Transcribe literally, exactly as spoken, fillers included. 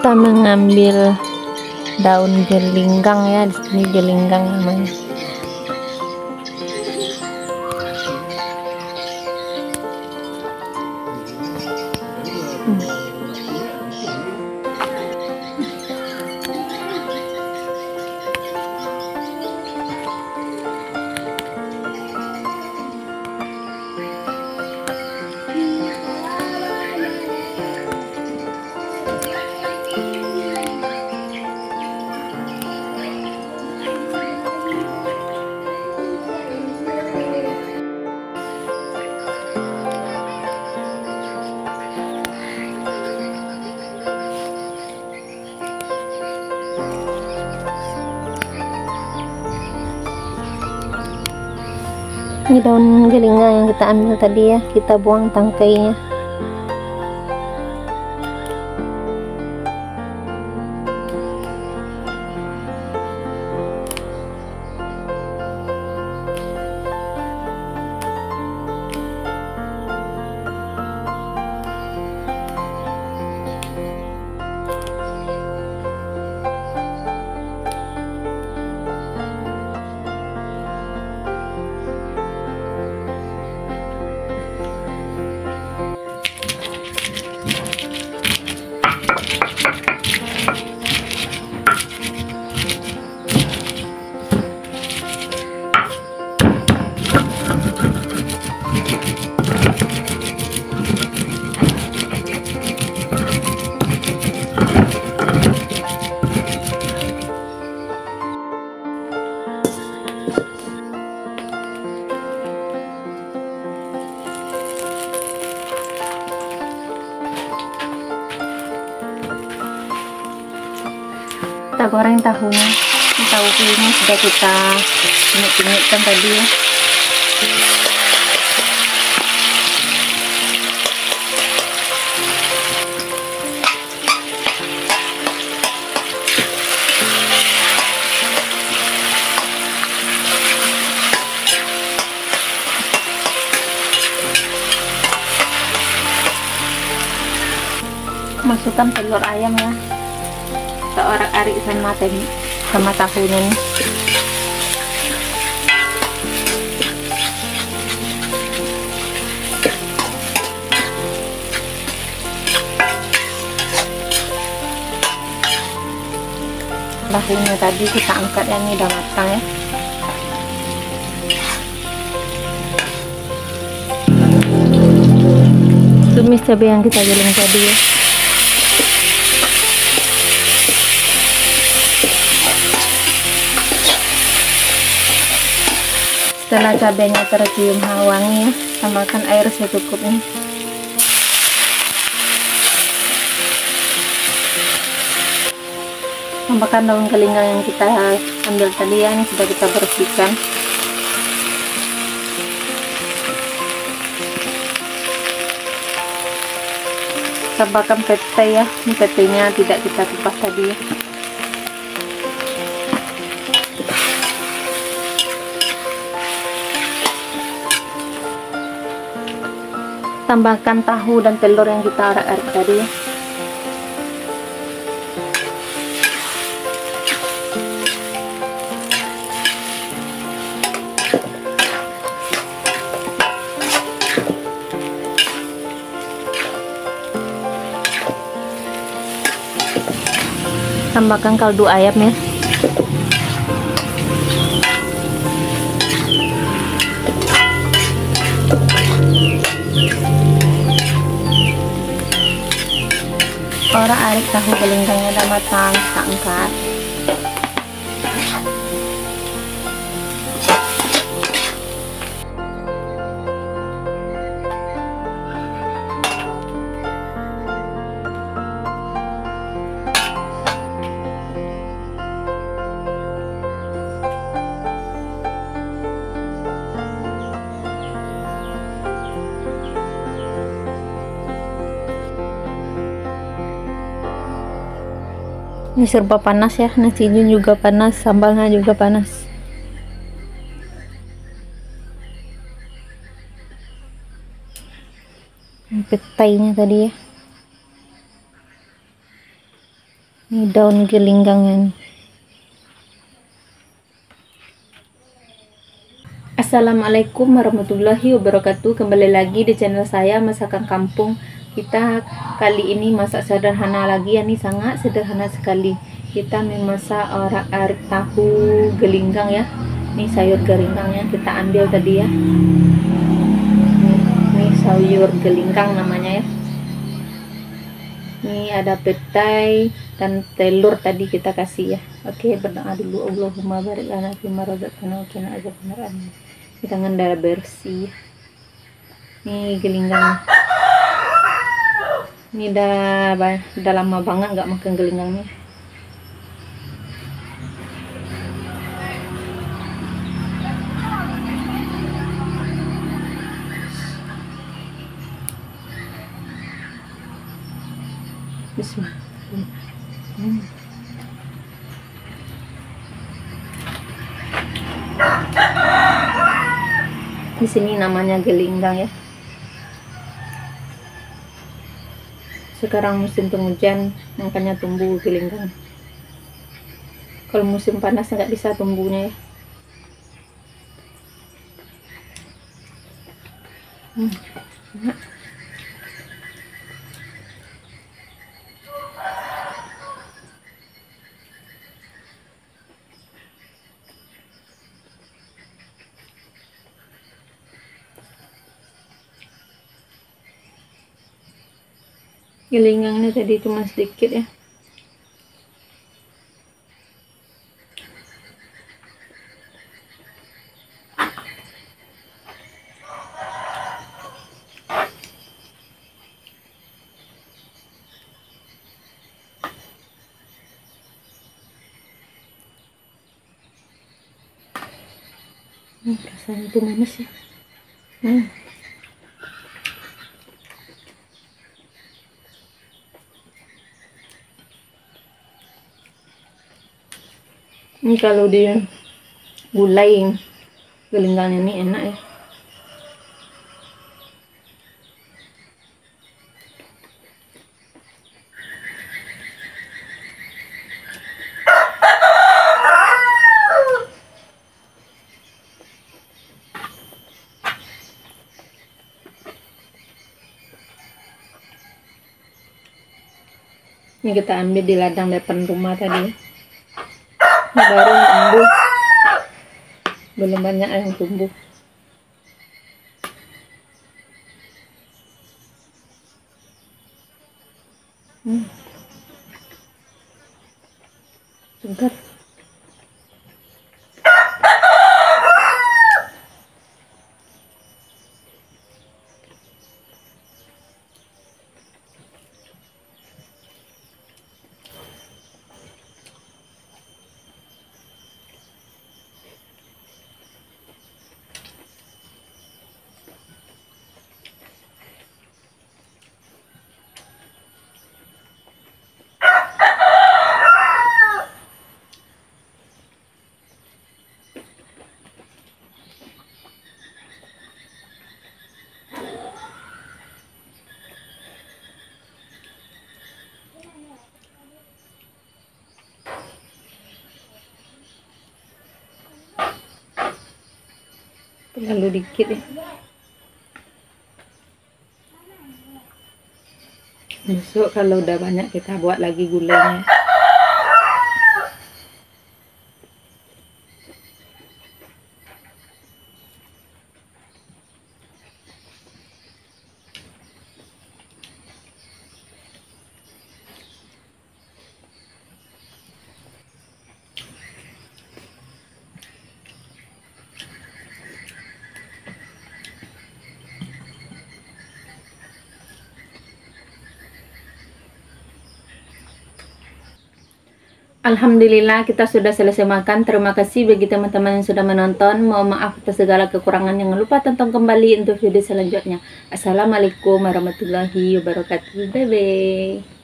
kita mengambil daun galinggang ya, di sini galinggang namanya. Hmm. Ini daun galinggang yang kita ambil tadi ya, kita buang tangkainya. Kita goreng tahunya, tahu ini sudah kita minyak-minyakkan tadi ya. Masukkan telur ayam ya, kita orak-arik sama tadi sama tahunya nih. Tahunya tadi kita angkat yang ini udah matang ya. Tumis cabai yang kita giling tadi ya. Setelah cabainya tercium hawangi, tambahkan air secukupnya. Tambahkan daun galinggang yang kita ambil tadi ya, ini sudah kita bersihkan. Tambahkan petai ya, ini petainya tidak kita kupas tadi ya. Tambahkan tahu dan telur yang kita arak-arik tadi ya. Tambahkan kaldu ayam ya. Orak-arik tahu galinggang udah matang, kita angkat. Ini serba panas ya, nasinya juga panas, sambalnya juga panas. Petainya tadi ya. Ini daun galinggangan. Assalamualaikum warahmatullahi wabarakatuh. Kembali lagi di channel saya Masakan Kampung. Kita kali ini masak sederhana lagi. Ini sangat sederhana sekali. Kita memasak orak arik tahu galinggang ya. Ini sayur galinggangnya kita ambil tadi ya. Ini sayur galinggang namanya ya. Ini ada petai dan telur tadi kita kasih ya. Oke, berdoa dulu. Allahumma barik lana fima razaqtana wa qina adzabannar. Ini tangan darah bersih. Ini galinggang. Ini dah dah lama banget nggak makan galinggangnya. Bismillah. Hmm. Di sini namanya galinggang ya. Sekarang musim penghujan, makanya tumbuh galinggang. Kalau musim panas nggak bisa tumbuhnya ya. Hmm. Galinggangnya tadi cuma sedikit ya. Hmm, rasanya itu manis ya. Hmm. Ini kalau dia gulai galinggangnya ini enak ya. Ini kita ambil di ladang depan rumah tadi. Ini baru tumbuh, belum banyak yang tumbuh. Hmm. Segar. Lalu dikit ya. Besok kalau udah banyak kita buat lagi gulanya. Alhamdulillah kita sudah selesai makan. Terima kasih bagi teman-teman yang sudah menonton. Mohon maaf atas segala kekurangan. Jangan lupa tonton kembali untuk video selanjutnya. Assalamualaikum warahmatullahi wabarakatuh. Bye bye.